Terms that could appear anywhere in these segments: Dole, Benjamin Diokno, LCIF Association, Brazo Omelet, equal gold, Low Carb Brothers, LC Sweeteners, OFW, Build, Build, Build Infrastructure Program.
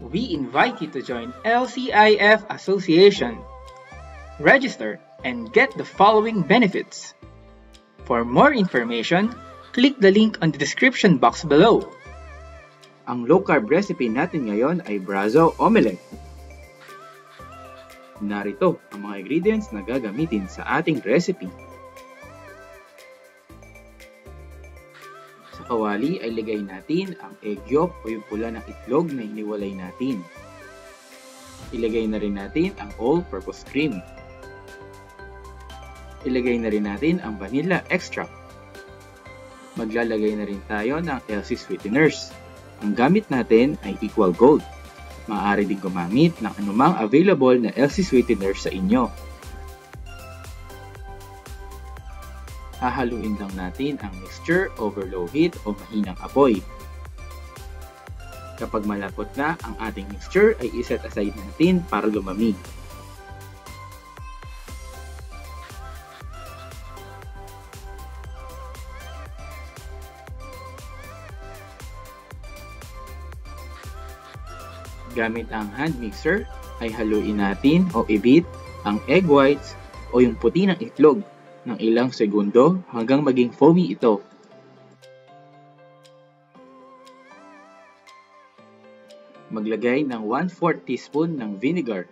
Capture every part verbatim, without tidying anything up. we invite you to join L C I F Association. Register and get the following benefits. For more information, click the link on the description box below. Ang low-carb recipe natin ngayon ay Brazo Omelet. Narito ang mga ingredients na gagamitin sa ating recipe. Sa kawali ay ligay natin ang egg yolk o yung pula ng itlog na hiniwalay natin. Ilagay na rin natin ang all-purpose cream. Ilagay na rin natin ang vanilla extract. Maglalagay na rin tayo ng L C Sweeteners. Ang gamit natin ay Equal Gold. Maaari din gumamit ng anumang available na L C Sweeteners sa inyo. Hahaluin lang natin ang mixture over low heat o mahinang apoy. Kapag malapot na ang ating mixture ay iset aside natin para lumamig. Gamit ang hand mixer ay haluin natin o ibit ang egg whites o yung puti ng itlog ng ilang segundo hanggang maging foamy ito. Maglagay ng one fourth teaspoon ng vinegar.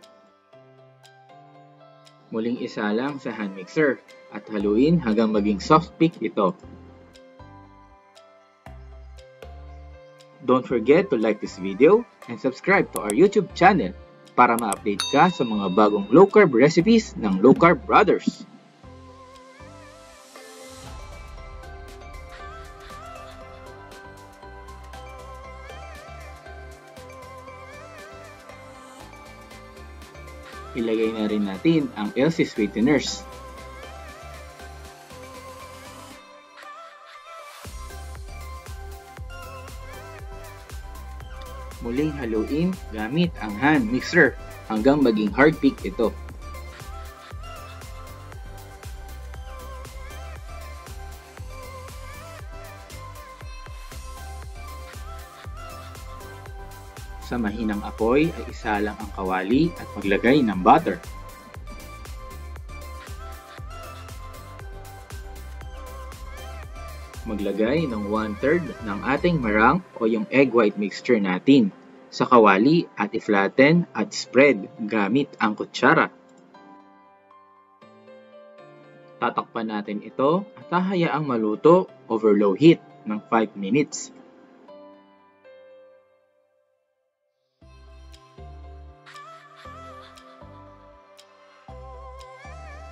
Muling isalang sa hand mixer at haluin hanggang maging soft peak ito. Don't forget to like this video and subscribe to our YouTube channel para ma-update ka sa mga bagong low-carb recipes ng Low Carb Brothers. Ilagay na rin natin ang L C Sweeteners. Muling haluin gamit ang hand mixer hanggang maging hard peak ito. Sa mahinang apoy ay isalang ang kawali at maglagay ng butter. Maglagay ng one third ng ating meringue o yung egg white mixture natin sa kawali at i-flatten at spread gamit ang kutsara. Tatakpan natin ito at hahayaang maluto over low heat ng five minutes.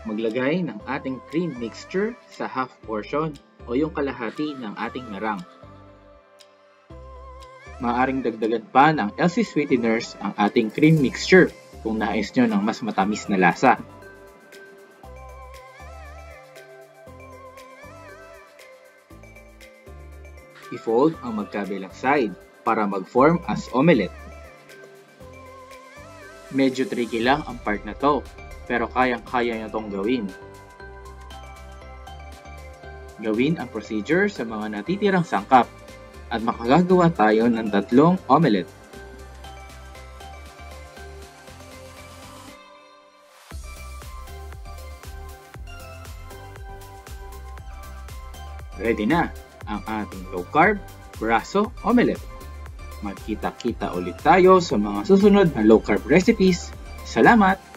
Maglagay ng ating cream mixture sa half portion o yung kalahati ng ating meringue. Maaaring dagdagan pa ng L C Sweeteners ang ating cream mixture kung nais nyo ng mas matamis na lasa. I-fold ang magkabilang side para mag-form as omelette. Medyo tricky lang ang part na to, pero kayang-kaya na itong gawin. Gawin ang procedure sa mga natitirang sangkap at makagagawa tayo ng tatlong omelet. Ready na ang ating low carb Brazo Omelet. Magkita-kita ulit tayo sa mga susunod na low carb recipes. Salamat!